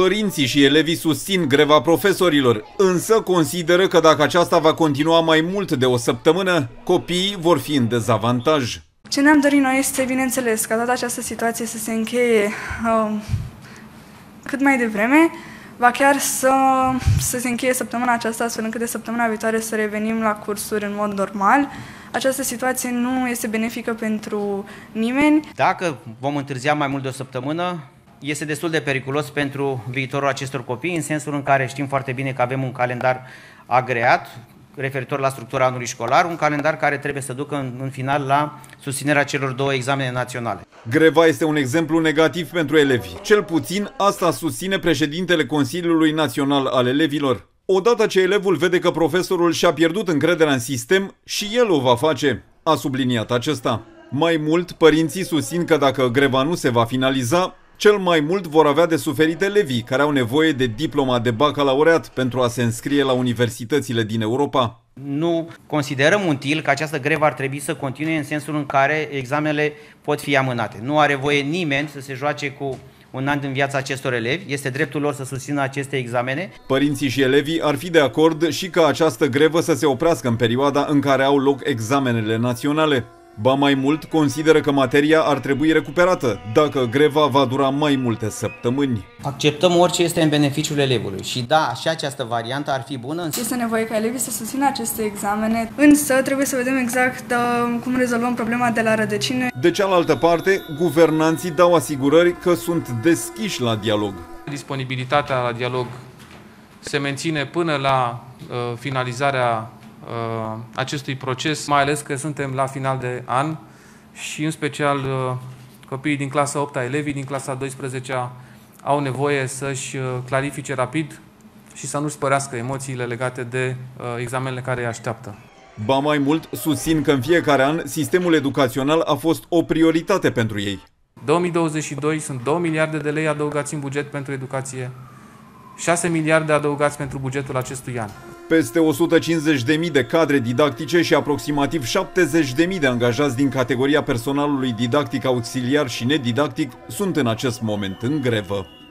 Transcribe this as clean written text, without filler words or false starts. Părinții și elevii susțin greva profesorilor, însă consideră că dacă aceasta va continua mai mult de o săptămână, copiii vor fi în dezavantaj. Ce ne-am dorit noi este, bineînțeles, ca toată această situație să se încheie cât mai devreme, va chiar să se încheie săptămâna aceasta, astfel încât de săptămâna viitoare să revenim la cursuri în mod normal. Această situație nu este benefică pentru nimeni. Dacă vom întârzia mai mult de o săptămână, este destul de periculos pentru viitorul acestor copii, în sensul în care știm foarte bine că avem un calendar agreat, referitor la structura anului școlar, un calendar care trebuie să ducă în final la susținerea celor două examene naționale. Greva este un exemplu negativ pentru elevi. Cel puțin asta susține președintele Consiliului Național al Elevilor. Odată ce elevul vede că profesorul și-a pierdut încrederea în sistem, și el o va face, a subliniat acesta. Mai mult, părinții susțin că dacă greva nu se va finaliza, cel mai mult vor avea de suferit elevii care au nevoie de diploma de bacalaureat pentru a se înscrie la universitățile din Europa. Nu considerăm util că această grevă ar trebui să continue în sensul în care examenele pot fi amânate. Nu are voie nimeni să se joace cu un an din viața acestor elevi, este dreptul lor să susțină aceste examene. Părinții și elevii ar fi de acord și ca această grevă să se oprească în perioada în care au loc examenele naționale. Ba mai mult, consideră că materia ar trebui recuperată, dacă greva va dura mai multe săptămâni. Acceptăm orice este în beneficiul elevului și da, și această variantă ar fi bună. Este nevoie ca elevii să susțină aceste examene, însă trebuie să vedem exact cum rezolvăm problema de la rădăcină. De cealaltă parte, guvernanții dau asigurări că sunt deschiși la dialog. Disponibilitatea la dialog se menține până la finalizarea acestui proces, mai ales că suntem la final de an și în special copiii din clasa 8-a, elevii din clasa 12-a au nevoie să-și clarifice rapid și să nu-și spărească emoțiile legate de examenele care îi așteaptă. Ba mai mult, susțin că în fiecare an sistemul educațional a fost o prioritate pentru ei. 2022 sunt 2 miliarde de lei adăugați în buget pentru educație, 6 miliarde adăugați pentru bugetul acestui an. Peste 150.000 de cadre didactice și aproximativ 70.000 de angajați din categoria personalului didactic auxiliar și nedidactic sunt în acest moment în grevă.